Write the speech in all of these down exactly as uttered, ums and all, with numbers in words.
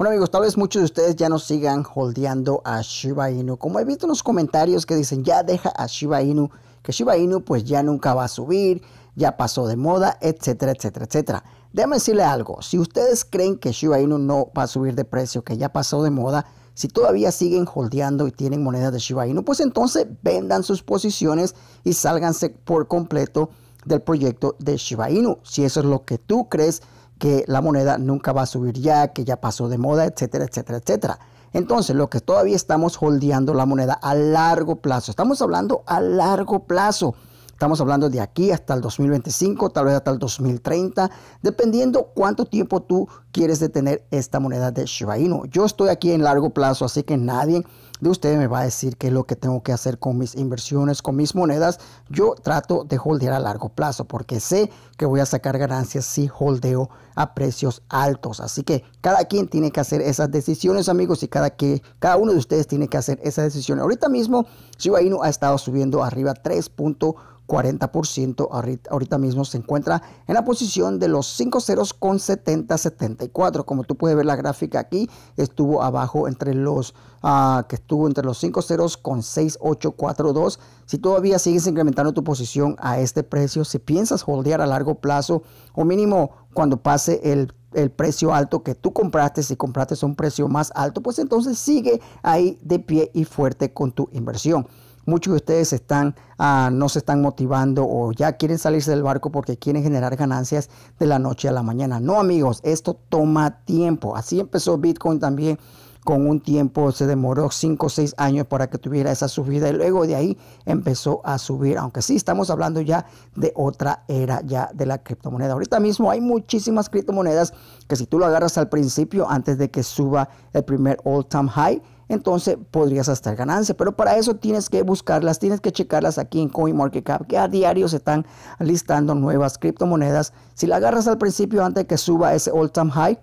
Bueno amigos, tal vez muchos de ustedes ya no sigan holdeando a Shiba Inu. Como he visto en los comentarios que dicen ya deja a Shiba Inu, que Shiba Inu pues ya nunca va a subir, ya pasó de moda, etcétera, etcétera, etcétera. Déjame decirle algo, si ustedes creen que Shiba Inu no va a subir de precio, que ya pasó de moda, si todavía siguen holdeando y tienen monedas de Shiba Inu, pues entonces vendan sus posiciones y sálganse por completo del proyecto de Shiba Inu. Si eso es lo que tú crees, que la moneda nunca va a subir ya, que ya pasó de moda, etcétera, etcétera, etcétera. Entonces, lo que todavía estamos holdeando la moneda a largo plazo. Estamos hablando a largo plazo. Estamos hablando de aquí hasta el dos mil veinticinco, tal vez hasta el dos mil treinta, dependiendo cuánto tiempo tú quieres detener esta moneda de Shiba Inu. Yo estoy aquí en largo plazo, así que nadie de ustedes me va a decir qué es lo que tengo que hacer con mis inversiones, con mis monedas. Yo trato de holdear a largo plazo porque sé que voy a sacar ganancias si holdeo a precios altos. Así que cada quien tiene que hacer esas decisiones, amigos, y cada, que, cada uno de ustedes tiene que hacer esas decisiones. Ahorita mismo Shiba Inu ha estado subiendo arriba tres punto cuarenta por ciento. Ahorita, ahorita mismo se encuentra en la posición de los cinco ceros con setenta, setenta y cuatro. Como tú puedes ver la gráfica aquí, estuvo abajo entre los uh, que estuvo entre los cinco ceros con seis, ocho, cuatro, dos. Si todavía sigues incrementando tu posición a este precio, si piensas holdear a largo plazo o mínimo cuando pase el el precio alto que tú compraste, si compraste a un precio más alto, pues entonces sigue ahí de pie y fuerte con tu inversión. Muchos de ustedes están, uh, no se están motivando o ya quieren salirse del barco porque quieren generar ganancias de la noche a la mañana. No, amigos, esto toma tiempo. Así empezó Bitcoin también, con un tiempo, se demoró cinco o seis años para que tuviera esa subida y luego de ahí empezó a subir. Aunque sí, estamos hablando ya de otra era ya de la criptomoneda. Ahorita mismo hay muchísimas criptomonedas que si tú lo agarras al principio, antes de que suba el primer all-time high, entonces podrías estar ganancia, pero para eso tienes que buscarlas, tienes que checarlas aquí en CoinMarketCap, que a diario se están listando nuevas criptomonedas. Si la agarras al principio antes de que suba ese all-time high,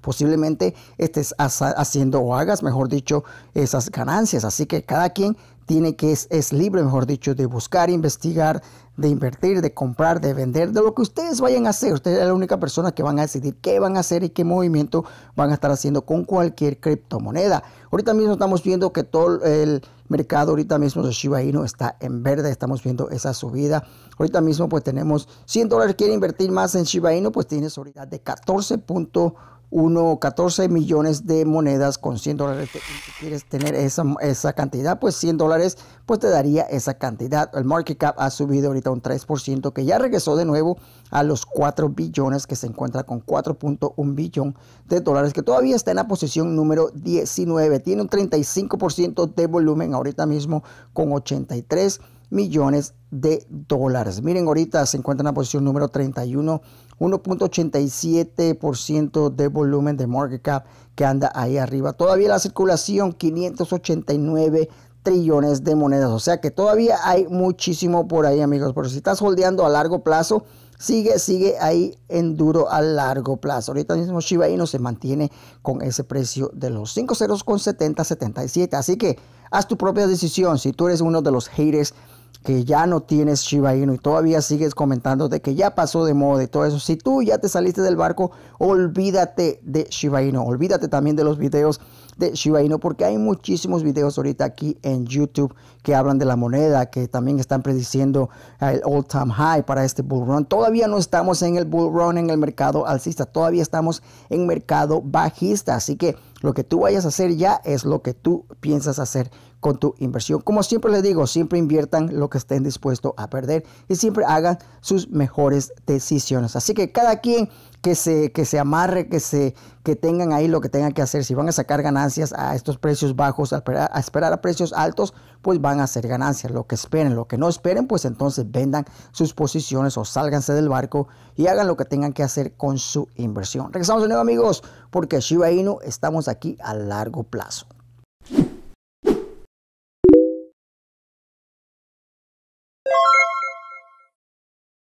posiblemente estés haciendo o hagas, mejor dicho, esas ganancias. Así que cada quien tiene que, es, es libre, mejor dicho, de buscar, investigar, de invertir, de comprar, de vender, de lo que ustedes vayan a hacer. Ustedes son la única persona que van a decidir qué van a hacer y qué movimiento van a estar haciendo con cualquier criptomoneda. Ahorita mismo estamos viendo que todo el mercado ahorita mismo de Shiba Inu está en verde. Estamos viendo esa subida. Ahorita mismo pues tenemos cien dólares. Quiere invertir más en Shiba Inu, pues tienes ahorita de catorce punto uno, catorce millones de monedas con cien dólares. Si quieres tener esa, esa cantidad, pues cien dólares, pues te daría esa cantidad. El market cap ha subido ahorita un tres por ciento, que ya regresó de nuevo a los cuatro billones, que se encuentra con cuatro punto uno billón de dólares, que todavía está en la posición número diecinueve. Tiene un treinta y cinco por ciento de volumen ahorita mismo con ochenta y tres millones de dólares. Miren, ahorita se encuentra en la posición número treinta y uno, uno punto ochenta y siete por ciento de volumen de market cap, que anda ahí arriba. Todavía la circulación, quinientos ochenta y nueve trillones de monedas. O sea que todavía hay muchísimo por ahí, amigos. Pero si estás holdeando a largo plazo, sigue, sigue ahí en duro a largo plazo. Ahorita mismo Shiba Inu se mantiene con ese precio de los cinco ceros con setenta, setenta y siete. Así que haz tu propia decisión. Si tú eres uno de los haters que ya no tienes Shiba Inu y todavía sigues comentando de que ya pasó de moda y todo eso, si tú ya te saliste del barco, olvídate de Shiba Inu. Olvídate también de los videos de Shiba Inu, porque hay muchísimos videos ahorita aquí en YouTube que hablan de la moneda, que también están prediciendo el all time high para este bull run. Todavía no estamos en el bull run, en el mercado alcista, todavía estamos en mercado bajista. Así que lo que tú vayas a hacer ya es lo que tú piensas hacer con tu inversión. Como siempre les digo, siempre inviertan lo que estén dispuestos a perder y siempre hagan sus mejores decisiones. Así que cada quien que se, que se amarre, que, se, que tengan ahí lo que tengan que hacer. Si van a sacar ganancias a estos precios bajos, a esperar, a esperar a precios altos, pues van a hacer ganancias. Lo que esperen, lo que no esperen, pues entonces vendan sus posiciones o sálganse del barco y hagan lo que tengan que hacer con su inversión. Regresamos de nuevo, amigos, porque Shiba Inu estamos aquí a largo plazo.